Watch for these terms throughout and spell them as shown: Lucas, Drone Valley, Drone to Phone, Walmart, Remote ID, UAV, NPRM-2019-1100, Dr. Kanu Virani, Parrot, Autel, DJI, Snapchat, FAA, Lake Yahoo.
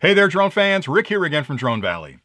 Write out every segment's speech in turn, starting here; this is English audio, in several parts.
Hey there, drone fans, Rick here again from Drone Valley.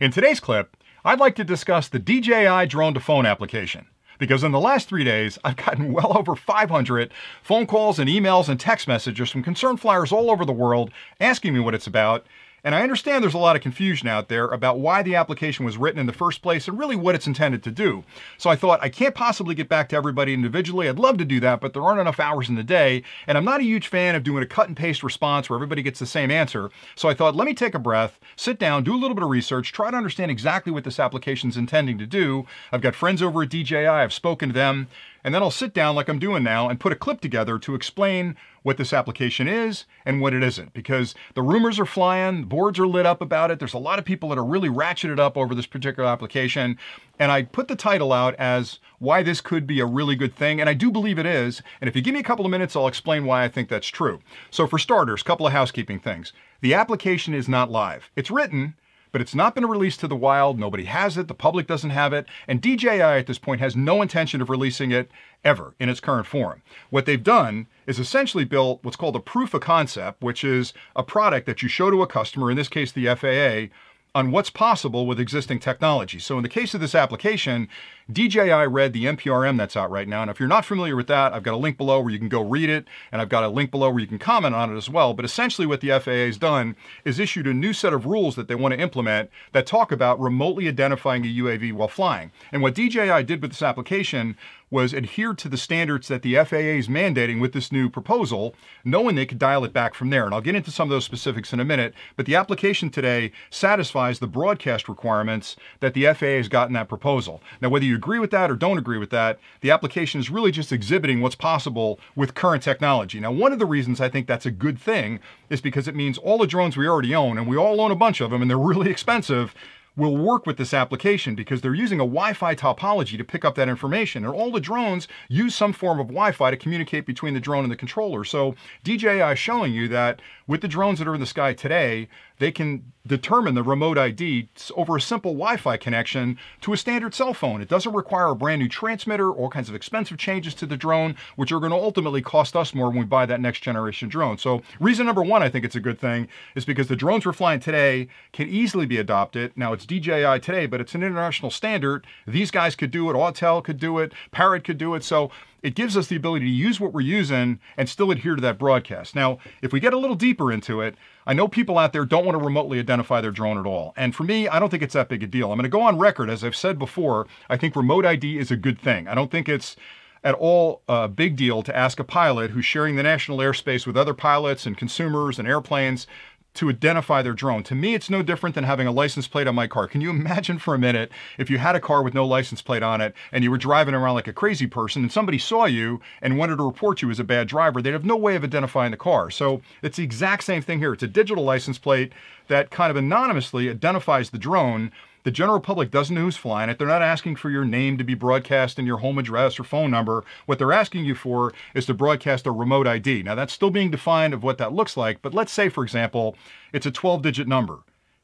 In today's clip, I'd like to discuss the DJI Drone to Phone application, because in the last 3 days, I've gotten well over 500 phone calls and emails and text messages from concerned flyers all over the world asking me what it's about, and I understand there's a lot of confusion out there about why the application was written in the first place and really what it's intended to do. So I thought, I can't possibly get back to everybody individually. I'd love to do that, but there aren't enough hours in the day, and I'm not a huge fan of doing a cut and paste response where everybody gets the same answer. So I thought, let me take a breath, sit down, do a little bit of research, try to understand exactly what this application's intending to do. I've got friends over at DJI, I've spoken to them, and then I'll sit down like I'm doing now and put a clip together to explain what this application is and what it isn't, because the rumors are flying, boards are lit up about it. There's a lot of people that are really ratcheted up over this particular application. And I put the title out as why this could be a really good thing. And I do believe it is. And if you give me a couple of minutes, I'll explain why I think that's true. So for starters, a couple of housekeeping things. The application is not live. It's written, but it's not been released to the wild. Nobody has it. The public doesn't have it. And DJI at this point has no intention of releasing it ever in its current form. What they've done is essentially built what's called a proof of concept, which is a product that you show to a customer, in this case, the FAA, on what's possible with existing technology. So in the case of this application, DJI read the NPRM that's out right now. And if you're not familiar with that, I've got a link below where you can go read it. And I've got a link below where you can comment on it as well. But essentially what the FAA has done is issued a new set of rules that they want to implement that talk about remotely identifying a UAV while flying. And what DJI did with this application was adhere to the standards that the FAA is mandating with this new proposal, knowing they could dial it back from there. And I'll get into some of those specifics in a minute, but the application today satisfies the broadcast requirements that the FAA has got in that proposal. Now, whether you agree with that or don't agree with that, the application is really just exhibiting what's possible with current technology. Now, one of the reasons I think that's a good thing is because it means all the drones we already own, and we all own a bunch of them, and they're really expensive, will work with this application because they're using a Wi-Fi topology to pick up that information. And all the drones use some form of Wi-Fi to communicate between the drone and the controller. So DJI is showing you that with the drones that are in the sky today, they can determine the remote ID over a simple Wi-Fi connection to a standard cell phone. It doesn't require a brand new transmitter or all kinds of expensive changes to the drone, which are going to ultimately cost us more when we buy that next generation drone. So reason number one, I think it's a good thing, is because the drones we're flying today can easily be adopted. Now, it's DJI today, but it's an international standard. These guys could do it, Autel could do it, Parrot could do it. So it gives us the ability to use what we're using and still adhere to that broadcast. Now, if we get a little deeper into it, I know people out there don't want to remotely identify their drone at all. And for me, I don't think it's that big a deal. I'm going to go on record, as I've said before, I think remote ID is a good thing. I don't think it's at all a big deal to ask a pilot who's sharing the national airspace with other pilots and consumers and airplanes to identify their drone. To me, it's no different than having a license plate on my car. Can you imagine for a minute if you had a car with no license plate on it and you were driving around like a crazy person and somebody saw you and wanted to report you as a bad driver? They'd have no way of identifying the car. So it's the exact same thing here. It's a digital license plate that kind of anonymously identifies the drone. The general public doesn't know who's flying it. They're not asking for your name to be broadcast and your home address or phone number. What they're asking you for is to broadcast a remote ID. Now, that's still being defined of what that looks like, but let's say, for example, it's a 12-digit number.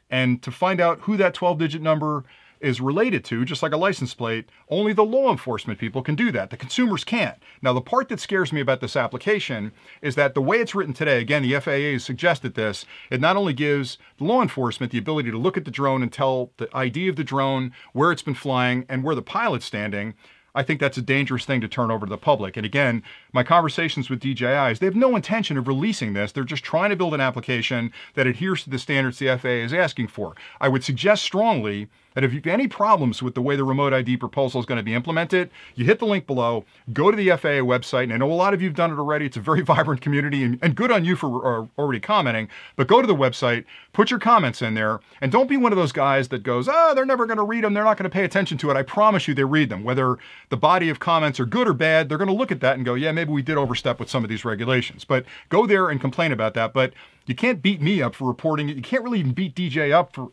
And to find out who that 12-digit number is related to, just like a license plate, only the law enforcement people can do that. The consumers can't. Now, the part that scares me about this application is that the way it's written today, again, the FAA has suggested this, it not only gives law enforcement the ability to look at the drone and tell the ID of the drone, where it's been flying, and where the pilot's standing. I think that's a dangerous thing to turn over to the public. And again, my conversations with DJI is they have no intention of releasing this. They're just trying to build an application that adheres to the standards the FAA is asking for. I would suggest strongly that if you have any problems with the way the remote ID proposal is going to be implemented, you hit the link below, go to the FAA website, and I know a lot of you have done it already. It's a very vibrant community, and good on you for already commenting, but go to the website, put your comments in there, and don't be one of those guys that goes, oh, they're never going to read them, they're not going to pay attention to it. I promise you they read them. Whether the body of comments are good or bad, they're going to look at that and go, yeah, maybe we did overstep with some of these regulations. But go there and complain about that. But you can't beat me up for reporting it. You can't really even beat DJI up for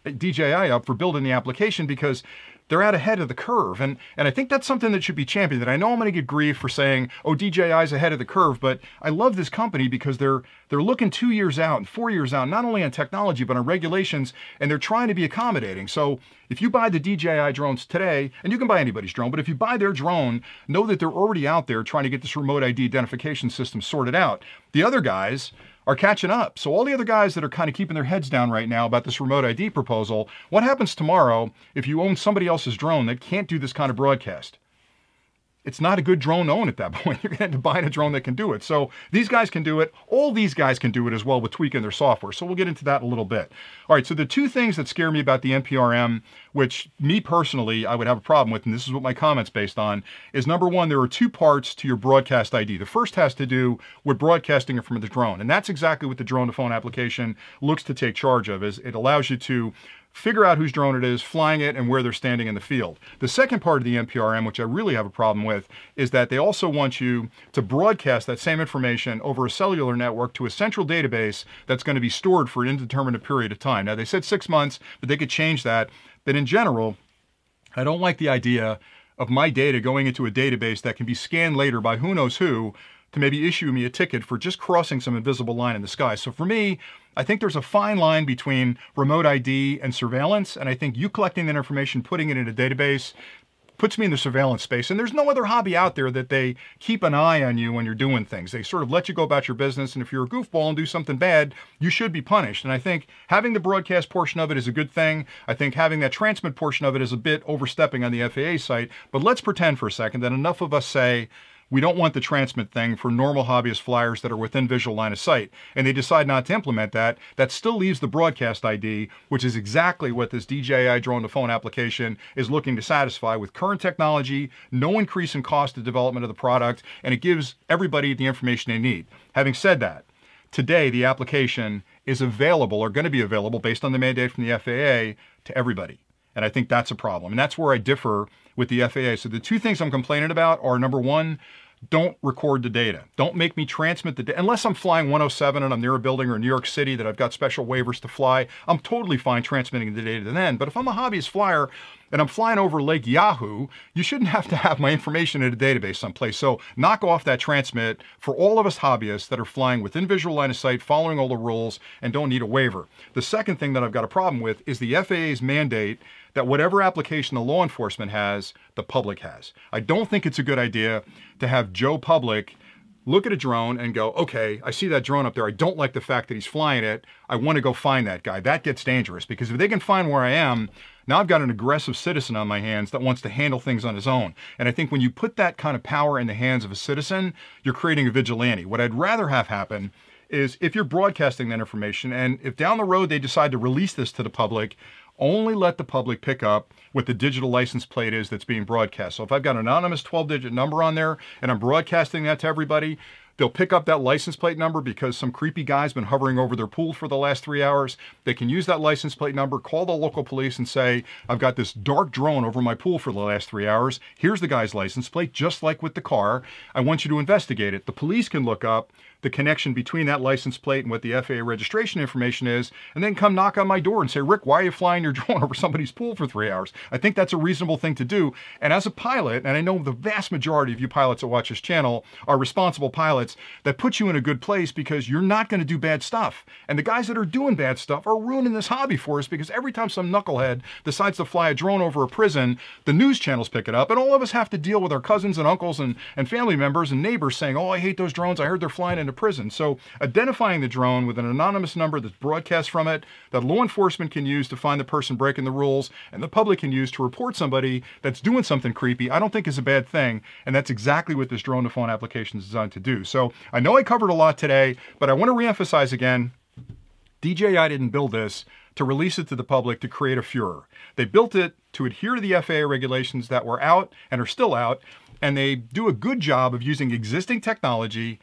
building the application, because they're out ahead of the curve. And I think that's something that should be championed. And I know I'm gonna get grief for saying, oh, DJI's ahead of the curve, but I love this company because they're looking 2 years out and 4 years out, not only on technology, but on regulations, and they're trying to be accommodating. So if you buy the DJI drones today, and you can buy anybody's drone, but if you buy their drone, know that they're already out there trying to get this remote ID identification system sorted out. The other guys are catching up. So all the other guys that are kind of keeping their heads down right now about this remote ID proposal, what happens tomorrow if you own somebody else's drone that can't do this kind of broadcast? It's not a good drone to own at that point. You're gonna have to buy a drone that can do it. So these guys can do it. All these guys can do it as well with tweaking their software. So we'll get into that in a little bit. All right, so the two things that scare me about the NPRM, which me personally, I would have a problem with, and this is what my comment's based on, is number one, there are two parts to your broadcast ID. The first has to do with broadcasting it from the drone. And that's exactly what the drone to phone application looks to take charge of, is it allows you to figure out whose drone it is, flying it, and where they're standing in the field. The second part of the NPRM, which I really have a problem with, is that they also want you to broadcast that same information over a cellular network to a central database that's going to be stored for an indeterminate period of time. Now, they said 6 months, but they could change that. But in general, I don't like the idea of my data going into a database that can be scanned later by who knows who to maybe issue me a ticket for just crossing some invisible line in the sky. So for me, I think there's a fine line between remote ID and surveillance, and I think you collecting that information, putting it in a database, puts me in the surveillance space. And there's no other hobby out there that they keep an eye on you when you're doing things. They sort of let you go about your business, and if you're a goofball and do something bad, you should be punished. And I think having the broadcast portion of it is a good thing. I think having that transmit portion of it is a bit overstepping on the FAA site, but let's pretend for a second that enough of us say, we don't want the transmit thing for normal hobbyist flyers that are within visual line of sight, and they decide not to implement that. That still leaves the broadcast ID, which is exactly what this DJI drone to phone application is looking to satisfy with current technology, no increase in cost of development of the product, and it gives everybody the information they need. Having said that, today the application is available, or going to be available based on the mandate from the FAA, to everybody. And I think that's a problem. And that's where I differ with the FAA. So the two things I'm complaining about are, number one, don't record the data. Don't make me transmit the data. Unless I'm flying 107 and I'm near a building or New York City that I've got special waivers to fly, I'm totally fine transmitting the data then. But if I'm a hobbyist flyer and I'm flying over Lake Yahoo, you shouldn't have to have my information in a database someplace. So knock off that transmit for all of us hobbyists that are flying within visual line of sight, following all the rules, and don't need a waiver. The second thing that I've got a problem with is the FAA's mandate that whatever application the law enforcement has, the public has. I don't think it's a good idea to have Joe Public look at a drone and go, okay, I see that drone up there. I don't like the fact that he's flying it. I want to go find that guy. That gets dangerous, because if they can find where I am, now I've got an aggressive citizen on my hands that wants to handle things on his own. And I think when you put that kind of power in the hands of a citizen, you're creating a vigilante. What I'd rather have happen is, if you're broadcasting that information, and if down the road they decide to release this to the public, only let the public pick up what the digital license plate is that's being broadcast. So if I've got an anonymous 12-digit number on there and I'm broadcasting that to everybody, they'll pick up that license plate number because some creepy guy's been hovering over their pool for the last 3 hours. They can use that license plate number, call the local police and say, I've got this dark drone over my pool for the last 3 hours. Here's the guy's license plate, just like with the car. I want you to investigate it. The police can look up the connection between that license plate and what the FAA registration information is, and then come knock on my door and say, Rick, why are you flying your drone over somebody's pool for 3 hours? I think that's a reasonable thing to do. And as a pilot, and I know the vast majority of you pilots that watch this channel are responsible pilots, that puts you in a good place because you're not gonna do bad stuff. And the guys that are doing bad stuff are ruining this hobby for us, because every time some knucklehead decides to fly a drone over a prison, the news channels pick it up, and all of us have to deal with our cousins and uncles and family members and neighbors saying, oh, I hate those drones, I heard they're flying into prison. So identifying the drone with an anonymous number that's broadcast from it, that law enforcement can use to find the person breaking the rules, and the public can use to report somebody that's doing something creepy, I don't think is a bad thing. And that's exactly what this drone to phone application is designed to do. So I know I covered a lot today, but I want to reemphasize again, DJI didn't build this to release it to the public to create a furor. They built it to adhere to the FAA regulations that were out and are still out, and they do a good job of using existing technology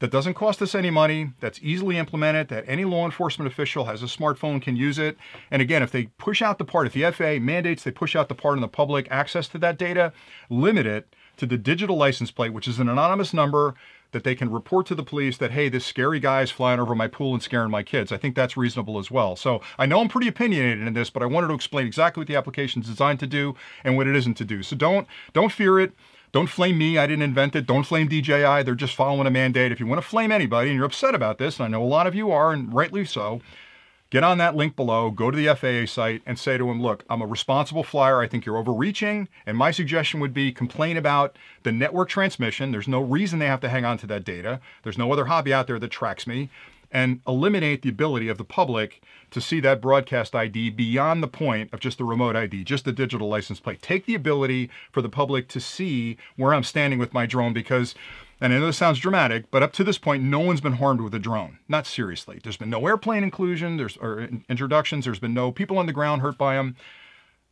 that doesn't cost us any money, that's easily implemented, that any law enforcement official has a smartphone can use it. And again, if they push out the part, if the FAA mandates they push out the part on the public access to that data, limit it to the digital license plate, which is an anonymous number that they can report to the police that, hey, this scary guy is flying over my pool and scaring my kids. I think that's reasonable as well. So I know I'm pretty opinionated in this, but I wanted to explain exactly what the application is designed to do and what it isn't to do. So don't fear it. Don't flame me, I didn't invent it. Don't flame DJI, they're just following a mandate. If you want to flame anybody and you're upset about this, and I know a lot of you are, and rightly so, get on that link below, go to the FAA site and say to them, look, I'm a responsible flyer, I think you're overreaching, and my suggestion would be complain about the network transmission. There's no reason they have to hang on to that data. There's no other hobby out there that tracks me. And eliminate the ability of the public to see that broadcast ID beyond the point of just the remote ID, just the digital license plate. Take the ability for the public to see where I'm standing with my drone because, and I know this sounds dramatic, but up to this point, no one's been harmed with a drone, not seriously. There's been no airplane inclusion, or introductions, there's been no people on the ground hurt by them.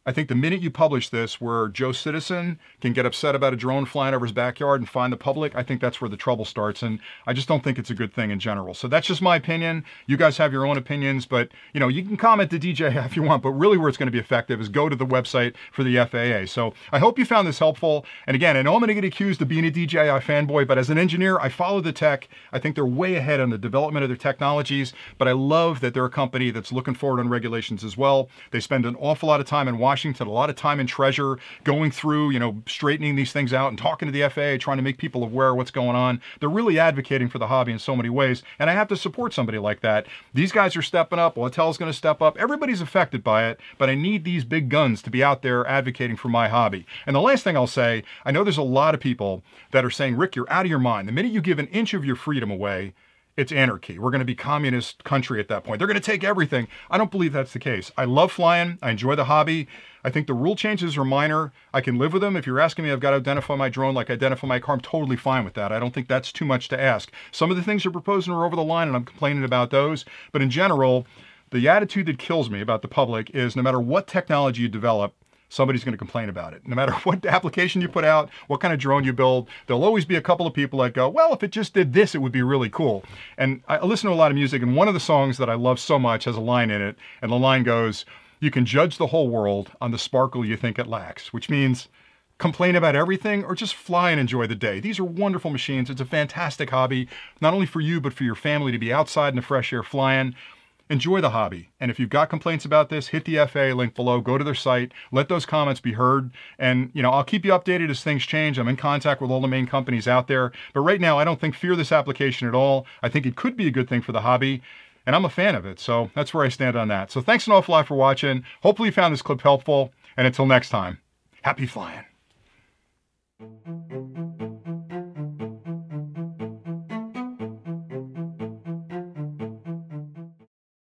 I think the minute you publish this where Joe Citizen can get upset about a drone flying over his backyard and find the public, I think that's where the trouble starts. And I just don't think it's a good thing in general. So that's just my opinion. You guys have your own opinions, but you know, you can comment to DJI if you want, but really where it's gonna be effective is go to the website for the FAA. So I hope you found this helpful. And again, I know I'm gonna get accused of being a DJI fanboy, but as an engineer, I follow the tech. I think they're way ahead on the development of their technologies, but I love that they're a company that's looking forward on regulations as well. They spend an awful lot of time in Washington, a lot of time and treasure going through, you know, straightening these things out and talking to the FAA, trying to make people aware of what's going on. They're really advocating for the hobby in so many ways. And I have to support somebody like that. These guys are stepping up. Autel's going to step up. Everybody's affected by it, but I need these big guns to be out there advocating for my hobby. And the last thing I'll say, I know there's a lot of people that are saying, Rick, you're out of your mind. The minute you give an inch of your freedom away, it's anarchy. We're gonna be a communist country at that point. They're gonna take everything. I don't believe that's the case. I love flying, I enjoy the hobby. I think the rule changes are minor. I can live with them. If you're asking me, I've got to identify my drone like I identify my car, I'm totally fine with that. I don't think that's too much to ask. Some of the things they're proposing are over the line and I'm complaining about those. But in general, the attitude that kills me about the public is no matter what technology you develop, somebody's going to complain about it. No matter what application you put out, what kind of drone you build, there'll always be a couple of people that go, well, if it just did this, it would be really cool. And I listen to a lot of music, and one of the songs that I love so much has a line in it, and the line goes, you can judge the whole world on the sparkle you think it lacks, which means complain about everything or just fly and enjoy the day. These are wonderful machines. It's a fantastic hobby, not only for you, but for your family to be outside in the fresh air flying. Enjoy the hobby. And if you've got complaints about this, hit the FAA link below, go to their site, let those comments be heard. And you know, I'll keep you updated as things change. I'm in contact with all the main companies out there. But right now, I don't think fear this application at all. I think it could be a good thing for the hobby. And I'm a fan of it. So that's where I stand on that. So thanks an awful lot for watching. Hopefully you found this clip helpful. And until next time, happy flying.